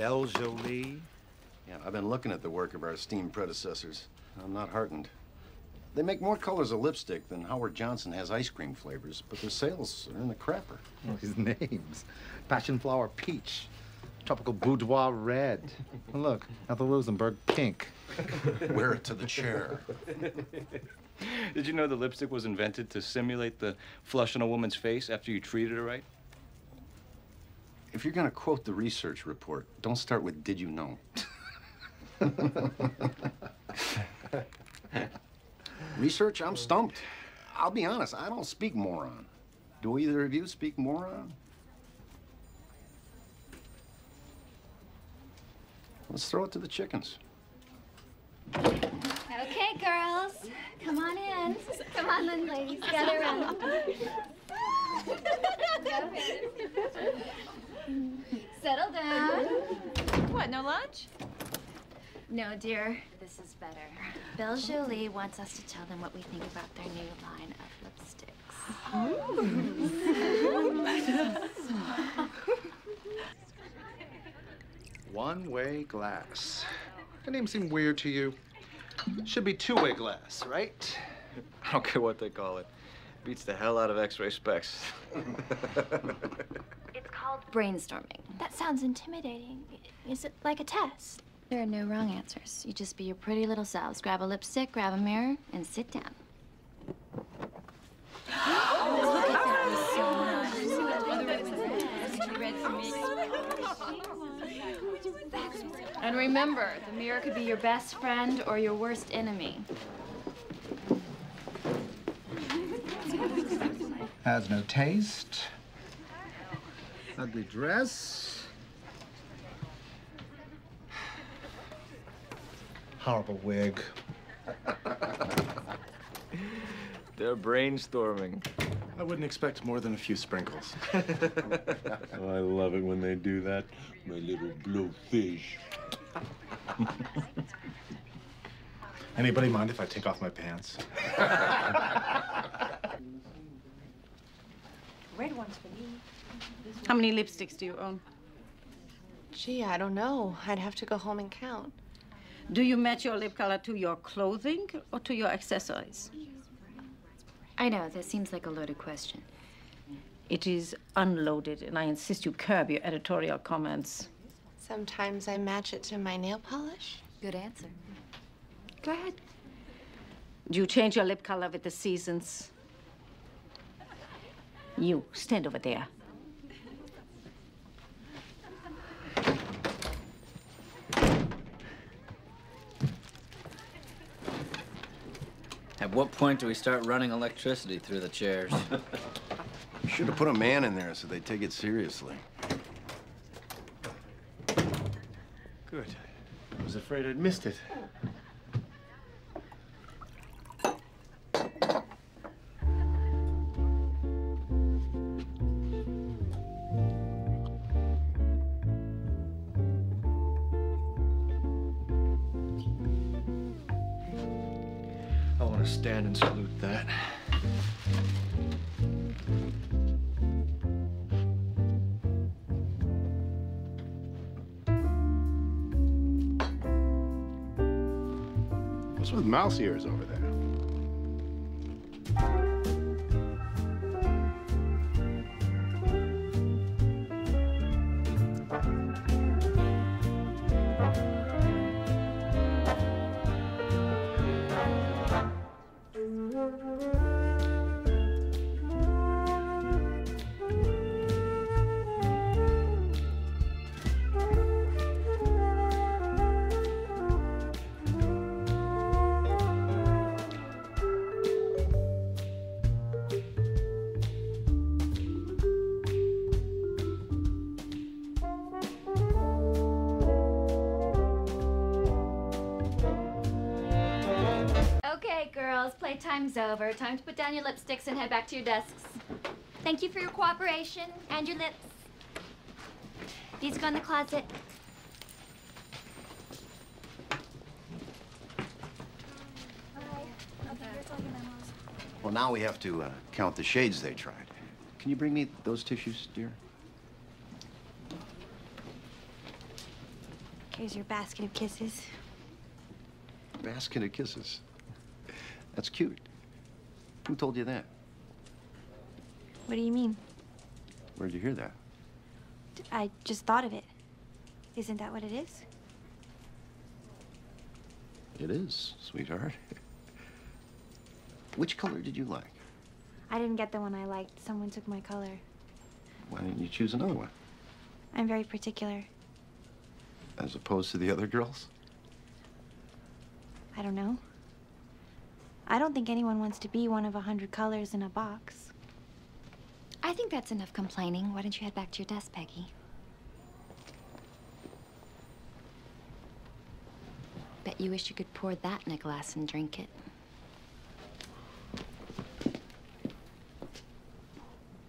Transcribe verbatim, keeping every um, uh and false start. Belle Jolie. Yeah, I've been looking at the work of our esteemed predecessors. I'm not heartened. They make more colors of lipstick than Howard Johnson has ice cream flavors, but their sales are in the crapper. Well, his names. Passionflower Peach. Tropical Boudoir Red. Look, Ethel Rosenberg Pink. Wear it to the chair. Did you know the lipstick was invented to simulate the flush on a woman's face after you treated her right? If you're going to quote the research report, don't start with, "Did you know?" Research? I'm stumped. I'll be honest, I don't speak moron. Do either of you speak moron? Let's throw it to the chickens. Okay, girls. Come on in. Come on in, ladies. Gather around. Settle down. What, no lunch? No, dear. This is better. Belle Jolie wants us to tell them what we think about their new line of lipsticks. Oh. One-way glass. That name seemed weird to you. Should be two-way glass, right? I don't care what they call it. Beats the hell out of x-ray specs. It's called brainstorming. That sounds intimidating. Is it like a test? There are no wrong answers. You just be your pretty little selves. Grab a lipstick, grab a mirror, and sit down. And remember, the mirror could be your best friend or your worst enemy. Has no taste. Ugly dress. Horrible wig. They're brainstorming. I wouldn't expect more than a few sprinkles. Oh, I love it when they do that. My little blowfish. Anybody mind if I take off my pants? Red one's for me. How many lipsticks do you own? Gee, I don't know. I'd have to go home and count. Do you match your lip color to your clothing or to your accessories? I know, that seems like a loaded question. It is unloaded, and I insist you curb your editorial comments. Sometimes I match it to my nail polish. Good answer. Go ahead. Do you change your lip color with the seasons? You, stand over there. At what point do we start running electricity through the chairs? You should have put a man in there so they take it seriously. Good. I was afraid I'd missed it. I want to stand and salute that. What's with mouse ears over there? Time's over. Time to put down your lipsticks and head back to your desks. Thank you for your cooperation and your lips. These go in the closet. Well, now we have to uh, count the shades they tried. Can you bring me those tissues, dear? Here's your basket of kisses. Basket of kisses? That's cute. Who told you that? What do you mean? Where'd you hear that? I just thought of it. Isn't that what it is? It is, sweetheart. Which color did you like? I didn't get the one I liked. Someone took my color. Why didn't you choose another one? I'm very particular. As opposed to the other girls? I don't know. I don't think anyone wants to be one of a hundred colors in a box. I think that's enough complaining. Why don't you head back to your desk, Peggy? Bet you wish you could pour that in a glass and drink it.